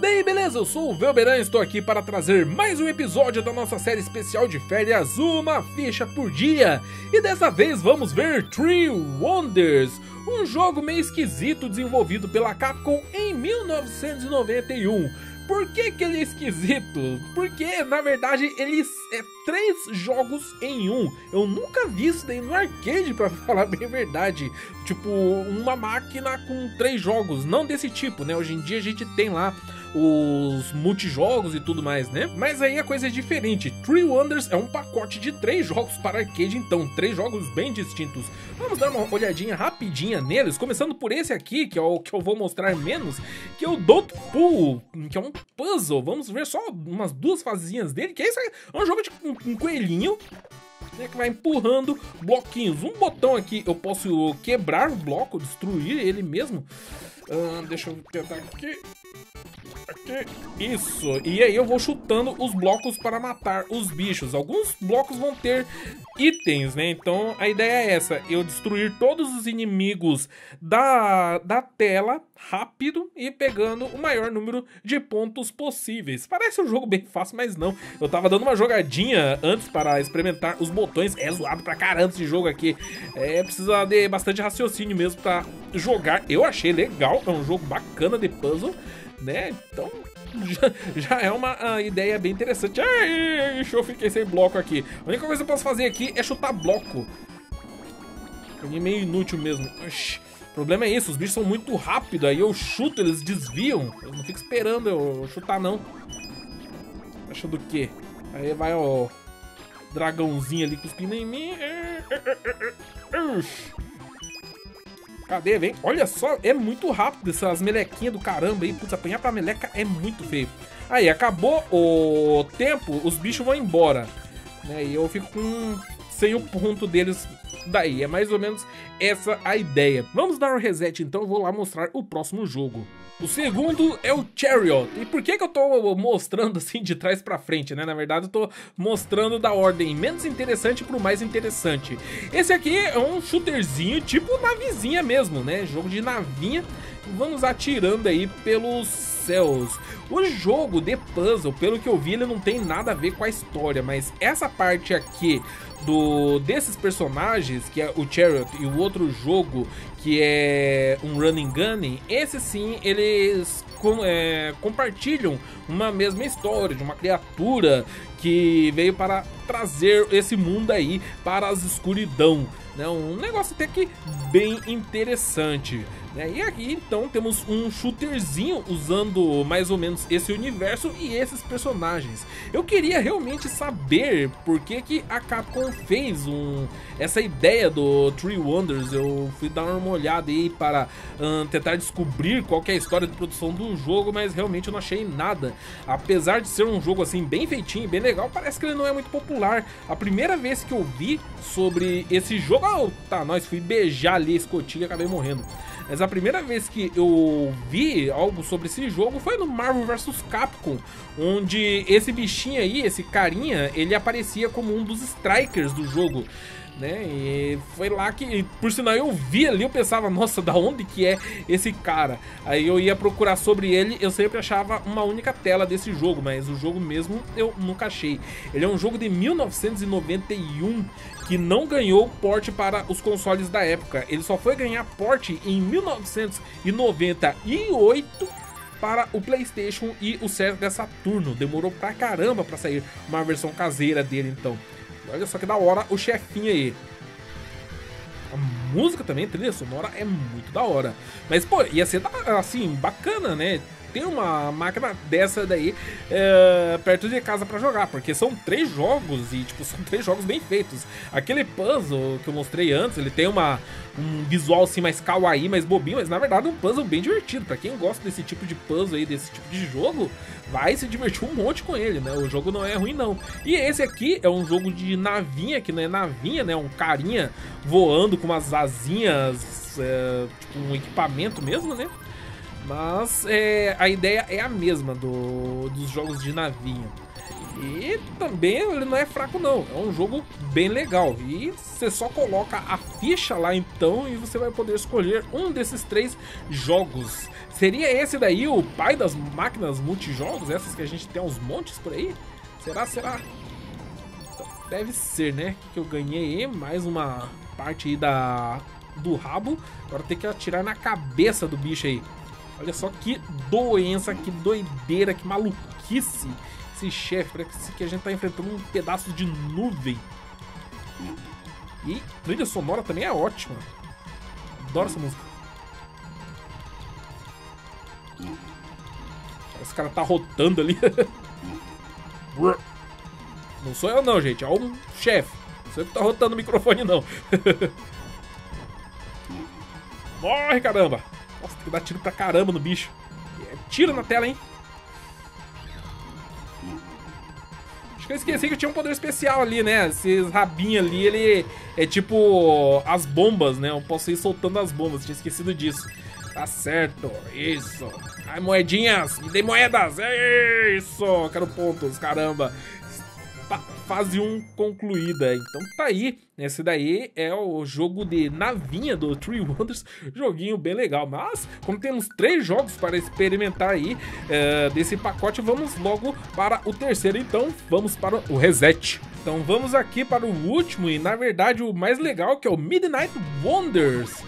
Daí, beleza? Eu sou o Velberan e estou aqui para trazer mais um episódio da nossa série especial de férias, uma ficha por dia. E dessa vez vamos ver Three Wonders, um jogo meio esquisito desenvolvido pela Capcom em 1991. Por que que ele é esquisito? Porque, na verdade, ele é 3 jogos em 1. Eu nunca vi isso daí no arcade, pra falar bem a verdade. Tipo, uma máquina com 3 jogos, não desse tipo, né? Hoje em dia a gente tem lá os multijogos e tudo mais, né? Mas aí a coisa é diferente. Three Wonders é um pacote de 3 jogos para arcade, então 3 jogos bem distintos. Vamos dar uma olhadinha rapidinha neles, começando por esse aqui, que é o que eu vou mostrar menos, que é o Dot Pull, que é um puzzle. Vamos ver só umas 2 fasezinhas dele, que é isso aí. É um jogo de um coelhinho, né, que vai empurrando bloquinhos. Um botão aqui eu posso quebrar o bloco, destruir ele mesmo. Deixa eu tentar aqui. Isso, e aí eu vou chutando os blocos para matar os bichos. Alguns blocos vão ter itens, né? Então a ideia é essa: eu destruir todos os inimigos da tela rápido e pegando o maior número de pontos possíveis. Parece um jogo bem fácil, mas não. Eu tava dando uma jogadinha antes para experimentar os botões. É zoado pra caramba esse jogo aqui. É, precisa de bastante raciocínio mesmo pra jogar. Eu achei legal, é um jogo bacana de puzzle, né? Então já é uma ideia bem interessante. Ai, eu fiquei sem bloco aqui. A única coisa que eu posso fazer aqui é chutar bloco. É meio inútil mesmo. Oxi. O problema é isso, os bichos são muito rápidos. Aí eu chuto, eles desviam. Eu não fico esperando eu chutar, não. Acha do quê? Aí vai o dragãozinho ali cuspindo em mim. Oxi. Cadê, vem? Olha só, é muito rápido essas melequinhas do caramba aí. Putz, apanhar pra meleca é muito feio. Aí, acabou o tempo, os bichos vão embora, né? E eu fico sem o ponto deles daí. É mais ou menos essa a ideia. Vamos dar um reset então, eu vou lá mostrar o próximo jogo. O segundo é o Chariot. E por que que eu tô mostrando assim de trás pra frente, né? Na verdade eu tô mostrando da ordem menos interessante pro mais interessante. Esse aqui é um shooterzinho, tipo navezinha mesmo, né? Jogo de navinha. Vamos atirando aí pelos céus. O jogo de puzzle, pelo que eu vi, ele não tem nada a ver com a história, mas essa parte aqui desses personagens, que é o Chariot e o outro jogo, que é um running gun, esse sim, eles compartilham uma mesma história de uma criatura que veio para trazer esse mundo aí para as escuridão, né? Um negócio até que bem interessante, né? E aqui então temos um shooterzinho usando mais ou menos esse universo e esses personagens. Eu queria realmente saber por que que a Capcom fez essa ideia do Three Wonders. Eu fui dar uma olhada aí para tentar descobrir qual que é a história de produção do jogo, mas realmente eu não achei nada. Apesar de ser um jogo assim bem feitinho, bem legal, parece que ele não é muito popular. A primeira vez que eu vi sobre esse jogo, nós fui beijar ali a escotilha e acabei morrendo. Mas a primeira vez que eu vi algo sobre esse jogo foi no Marvel vs Capcom, onde esse bichinho aí, esse carinha, ele aparecia como um dos strikers do jogo, né? E foi lá que, por sinal, eu vi ali, eu pensava, nossa, da onde que é esse cara? Aí eu ia procurar sobre ele, eu sempre achava uma única tela desse jogo, mas o jogo mesmo eu nunca achei. Ele é um jogo de 1991 que não ganhou porte para os consoles da época. Ele só foi ganhar porte em 1998 para o Playstation e o Sega Saturno. Demorou pra caramba pra sair uma versão caseira dele, então. Olha só que da hora o chefinho aí. A música também, a trilha sonora é muito da hora. Mas, pô, ia ser assim, bacana, né? Ter uma máquina dessa daí perto de casa pra jogar, porque são 3 jogos e, tipo, são 3 jogos bem feitos. Aquele puzzle que eu mostrei antes, ele tem um visual assim mais kawaii, mais bobinho, mas na verdade é um puzzle bem divertido. Pra quem gosta desse tipo de puzzle aí, desse tipo de jogo, vai se divertir um monte com ele, né? O jogo não é ruim, não. E esse aqui é um jogo de navinha, que não é navinha, né? Um carinha voando com umas asinhas, tipo um equipamento mesmo, né? Mas a ideia é a mesma dos jogos de navinha. E também ele não é fraco não, é um jogo bem legal. E você só coloca a ficha lá então e você vai poder escolher um desses três jogos. Seria esse daí o pai das máquinas multijogos? Essas que a gente tem uns montes por aí? Será? Será? Deve ser, né? Que eu ganhei mais uma parte aí do rabo. Agora tem que atirar na cabeça do bicho aí. Olha só que doença, que doideira, que maluquice. Esse chefe, parece que a gente tá enfrentando um pedaço de nuvem. E trilha sonora também é ótima. Adoro essa música. Esse cara tá rotando ali. Não sou eu não, gente, é um chefe. Não sou eu que tá rotando o microfone não. Morre, caramba. Nossa, tem que dar tiro pra caramba no bicho. É tiro na tela, hein? Acho que eu esqueci que tinha um poder especial ali, né? Esses rabinhos ali, ele é tipo as bombas, né? Eu posso ir soltando as bombas, tinha esquecido disso. Tá certo, isso. Ai, moedinhas, me dê moedas. Isso, quero pontos, caramba. Fase 1 concluída, então tá aí. Esse daí é o jogo de navinha do Three Wonders, joguinho bem legal, mas como temos 3 jogos para experimentar aí desse pacote, vamos logo para o terceiro, então vamos para o reset. Então vamos aqui para o último e na verdade o mais legal, que é o Midnight Wonders.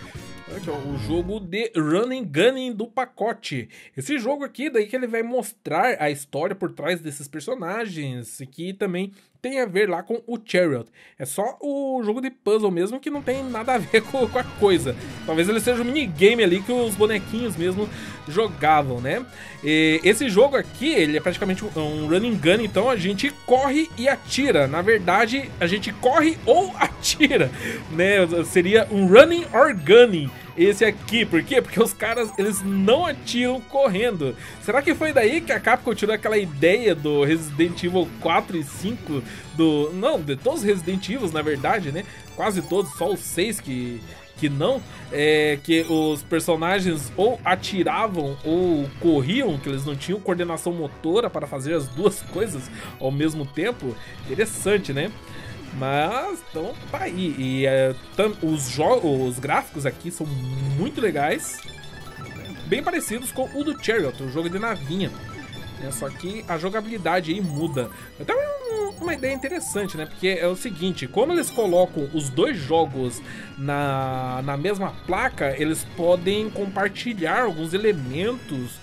Aqui, ó, o jogo de Running Gunning do pacote. Esse jogo aqui, daí que ele vai mostrar a história por trás desses personagens, que também tem a ver lá com o Chariot. É só o jogo de puzzle mesmo, que não tem nada a ver com a coisa. Talvez ele seja um minigame ali que os bonequinhos mesmo jogavam, né? E esse jogo aqui, ele é praticamente um Running Gun, então a gente corre e atira. Na verdade, a gente corre ou atira, né? Seria um Running or Gunning. Esse aqui, por quê? Porque os caras, eles não atiram correndo. Será que foi daí que a Capcom tirou aquela ideia do Resident Evil 4 e 5? Não, de todos os Resident Evil, na verdade, né? Quase todos, só os 6 que não. É que os personagens ou atiravam ou corriam, que eles não tinham coordenação motora para fazer as duas coisas ao mesmo tempo. Interessante, né? Mas, então, tá aí. E os gráficos aqui são muito legais. Bem parecidos com o do Chariot, o jogo de navinha. É, só que a jogabilidade aí muda. Então é uma ideia interessante, né? Porque é o seguinte, como eles colocam os dois jogos na mesma placa, eles podem compartilhar alguns elementos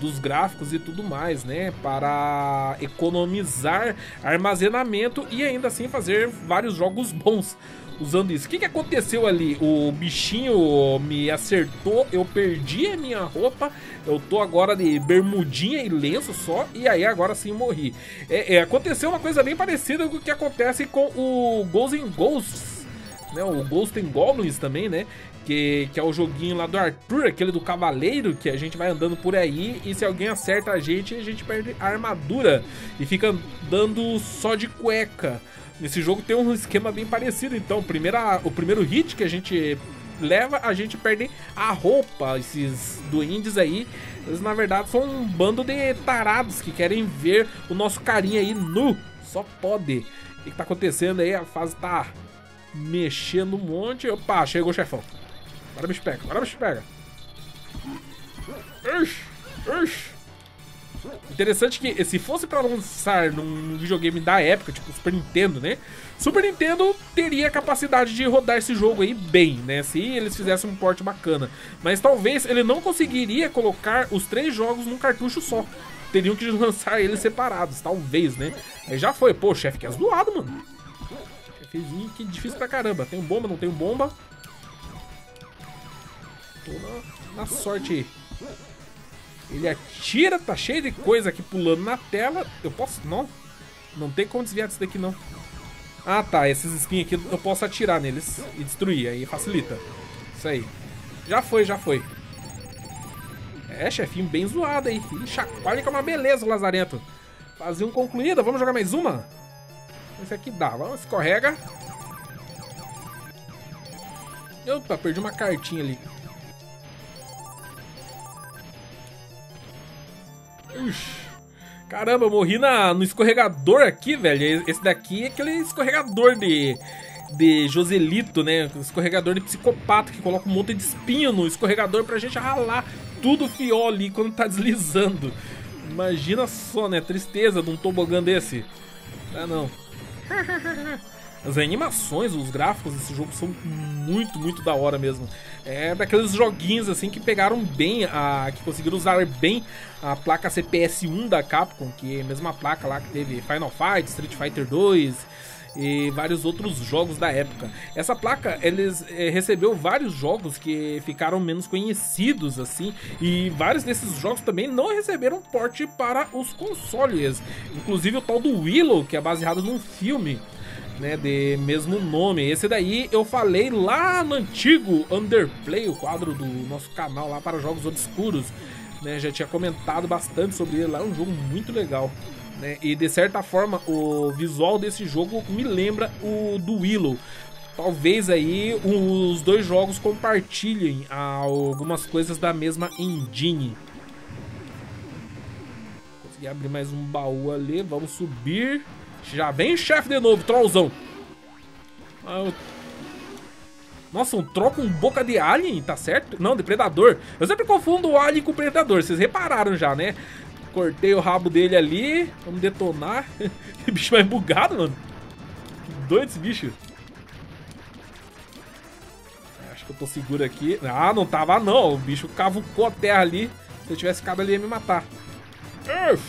dos gráficos e tudo mais, né? Para economizar armazenamento e ainda assim fazer vários jogos bons usando isso. O que aconteceu ali? O bichinho me acertou, eu perdi a minha roupa, eu tô agora de bermudinha e lenço só, e aí agora sim morri. Aconteceu uma coisa bem parecida com o que acontece com o Ghosts'n Goblins, né? O Ghosts'n Goblins também, né? Que é o joguinho lá do Arthur, aquele do cavaleiro, que a gente vai andando por aí e se alguém acerta a gente perde a armadura e fica andando só de cueca. Nesse jogo tem um esquema bem parecido, então o primeiro hit que a gente leva, a gente perde a roupa. Esses duendes aí, eles na verdade são um bando de tarados que querem ver o nosso carinha aí nu, só pode. O que tá acontecendo aí? A fase tá mexendo um monte. Opa, chegou o chefão. Agora o bicho pega, agora o bicho pega. Interessante que se fosse pra lançar num videogame da época, tipo Super Nintendo, né? Super Nintendo teria a capacidade de rodar esse jogo aí bem, né? Se eles fizessem um port bacana. Mas talvez ele não conseguiria colocar os 3 jogos num cartucho só. Teriam que lançar eles separados, talvez, né? Aí já foi. Pô, chefe que é zoado, mano. Chefezinho que difícil pra caramba. Tem bomba, não tem bomba. Tô na sorte. Ele atira, tá cheio de coisa aqui pulando na tela. Eu posso? Não. Não tem como desviar disso daqui, não. Ah, tá. Esses espinhos aqui eu posso atirar neles e destruir. Aí facilita. Isso aí. Já foi, já foi. É, chefinho bem zoado aí. Ele chacoalha que é uma beleza o lazarento. Fase 1 concluída. Vamos jogar mais uma? Esse aqui dá. Vamos, escorrega. Opa, perdi uma cartinha ali. Caramba, eu morri no escorregador aqui, velho. Esse daqui é aquele escorregador de Joselito, né? Escorregador de psicopata que coloca um monte de espinho no escorregador pra gente ralar tudo fiol ali quando tá deslizando. Imagina só, né? Tristeza de um tobogã desse. Ah, não. As animações, os gráficos desse jogo são muito, muito da hora mesmo. É daqueles joguinhos assim que pegaram bem, que conseguiram usar bem a placa CPS-1 da Capcom, que é a mesma placa lá que teve Final Fight, Street Fighter 2 e vários outros jogos da época. Essa placa, eles recebeu vários jogos que ficaram menos conhecidos assim, e vários desses jogos também não receberam port para os consoles. Inclusive o tal do Willow, que é baseado num filme, né, de mesmo nome. Esse daí eu falei lá no antigo Underplay, o quadro do nosso canal lá para jogos obscuros, né, já tinha comentado bastante sobre ele lá. É um jogo muito legal, né, e de certa forma o visual desse jogo me lembra o do Willow. Talvez aí os dois jogos compartilhem algumas coisas da mesma engine. Consegui abrir mais um baú ali, vamos subir. Já vem chefe de novo, trollzão. Nossa, um troll com boca de alien, tá certo? Não, de predador. Eu sempre confundo o alien com o predador, vocês repararam já, né? Cortei o rabo dele ali, vamos detonar. Esse bicho vai bugado, mano. Que doido esse bicho. Acho que eu tô seguro aqui. Ah, não tava não, o bicho cavucou a terra ali. Se eu tivesse ficado ali, ia me matar. Uf.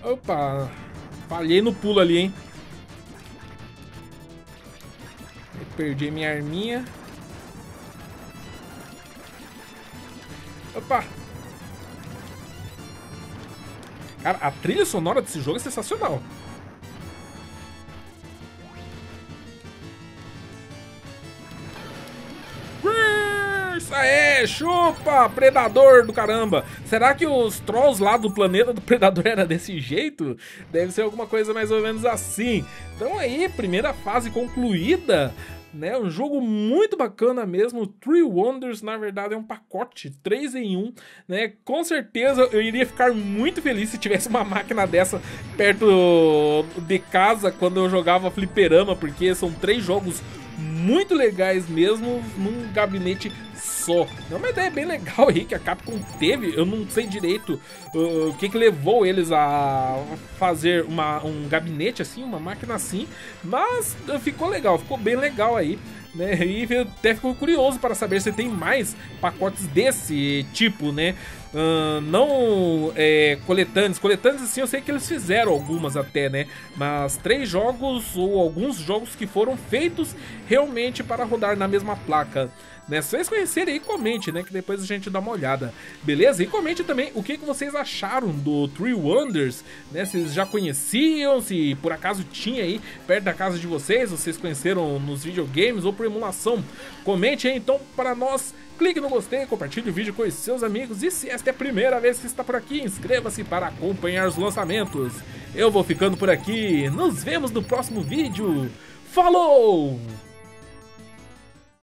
Opa, falhei no pulo ali, hein? Eu perdi minha arminha. Opa! Cara, a trilha sonora desse jogo é sensacional. Aê, chupa, predador do caramba. Será que os trolls lá do planeta do predador era desse jeito? Deve ser alguma coisa mais ou menos assim. Então aí, primeira fase concluída, né? Um jogo muito bacana mesmo. Three Wonders, na verdade, é um pacote 3 em 1, né? Com certeza eu iria ficar muito feliz se tivesse uma máquina dessa perto de casa quando eu jogava fliperama, porque são 3 jogos muito legais mesmo num gabinete só. É uma ideia bem legal aí que a Capcom teve. Eu não sei direito o que levou eles a fazer um gabinete assim, uma máquina assim, mas ficou legal, ficou bem legal aí, né? E até ficou curioso para saber se tem mais pacotes desse tipo, né? Não coletâneos. Coletâneos assim eu sei que eles fizeram algumas até, né? Mas 3 jogos ou alguns jogos que foram feitos realmente para rodar na mesma placa, né? Se vocês conhecerem aí, comente, né? Que depois a gente dá uma olhada, beleza? E comente também o que vocês acharam do Three Wonders, né? Se vocês já conheciam, se por acaso tinha aí perto da casa de vocês, vocês conheceram nos videogames ou por emulação. Comente aí então para nós. Clique no gostei, compartilhe o vídeo com os seus amigos. E se esta é a primeira vez que está por aqui, inscreva-se para acompanhar os lançamentos. Eu vou ficando por aqui. Nos vemos no próximo vídeo. Falou!